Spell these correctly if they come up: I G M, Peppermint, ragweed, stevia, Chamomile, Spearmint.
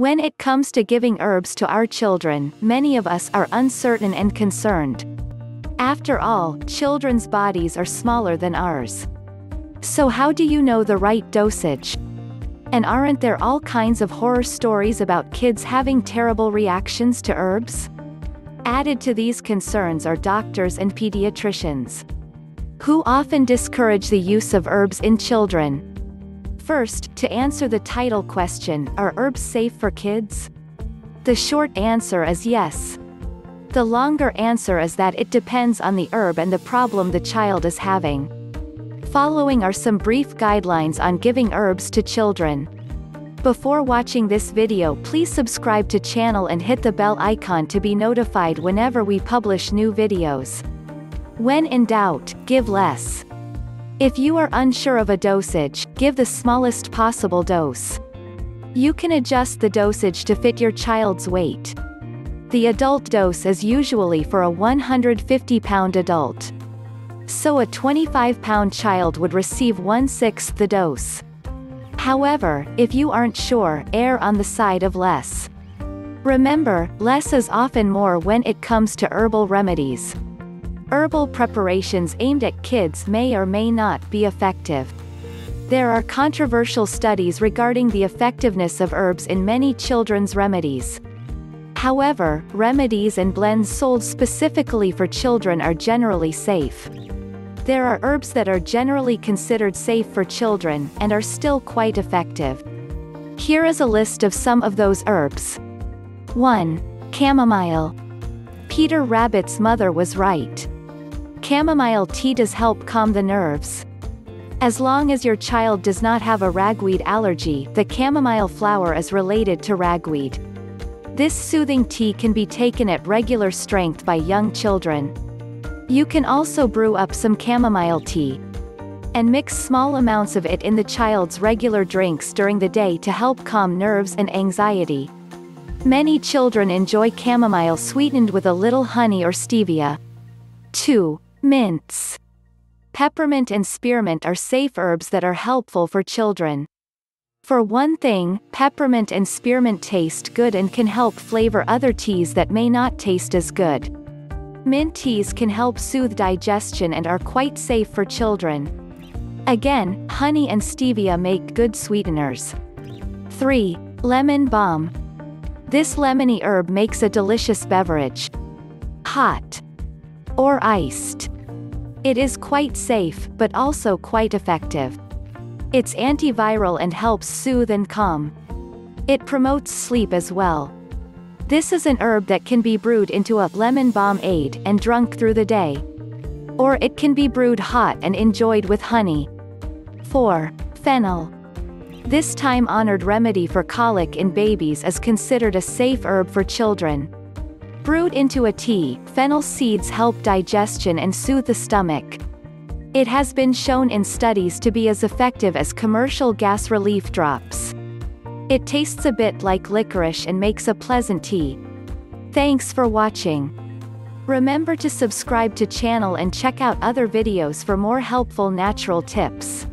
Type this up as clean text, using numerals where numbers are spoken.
When it comes to giving herbs to our children, many of us are uncertain and concerned. After all, children's bodies are smaller than ours. So how do you know the right dosage? And aren't there all kinds of horror stories about kids having terrible reactions to herbs? Added to these concerns are doctors and pediatricians, who often discourage the use of herbs in children. First, to answer the title question, are herbs safe for kids? The short answer is yes. The longer answer is that it depends on the herb and the problem the child is having. Following are some brief guidelines on giving herbs to children. Before watching this video, please subscribe to channel and hit the bell icon to be notified whenever we publish new videos. When in doubt, give less. If you are unsure of a dosage, give the smallest possible dose. You can adjust the dosage to fit your child's weight. The adult dose is usually for a 150-pound adult. So a 25-pound child would receive 1/6 the dose. However, if you aren't sure, err on the side of less. Remember, less is often more when it comes to herbal remedies. Herbal preparations aimed at kids may or may not be effective. There are controversial studies regarding the effectiveness of herbs in many children's remedies. However, remedies and blends sold specifically for children are generally safe. There are herbs that are generally considered safe for children, and are still quite effective. Here is a list of some of those herbs. 1. Chamomile. Peter Rabbit's mother was right. Chamomile tea does help calm the nerves. As long as your child does not have a ragweed allergy, the chamomile flower is related to ragweed. This soothing tea can be taken at regular strength by young children. You can also brew up some chamomile tea and mix small amounts of it in the child's regular drinks during the day to help calm nerves and anxiety. Many children enjoy chamomile sweetened with a little honey or stevia. 2. Mints. Peppermint and spearmint are safe herbs that are helpful for children. For one thing, peppermint and spearmint taste good and can help flavor other teas that may not taste as good. Mint teas can help soothe digestion and are quite safe for children. Again, honey and stevia make good sweeteners. 3. Lemon balm. This lemony herb makes a delicious beverage. Hot or iced. It is quite safe, but also quite effective. It's antiviral and helps soothe and calm. It promotes sleep as well. This is an herb that can be brewed into a lemon pomade and drunk through the day. Or it can be brewed hot and enjoyed with honey. 4. Fennel. This time-honored remedy for colic in babies is considered a safe herb for children. Brewed into a tea, fennel seeds help digestion and soothe the stomach. It has been shown in studies to be as effective as commercial gas relief drops. It tastes a bit like licorice and makes a pleasant tea. Thanks for watching. Remember to subscribe to channel and check out other videos for more helpful natural tips.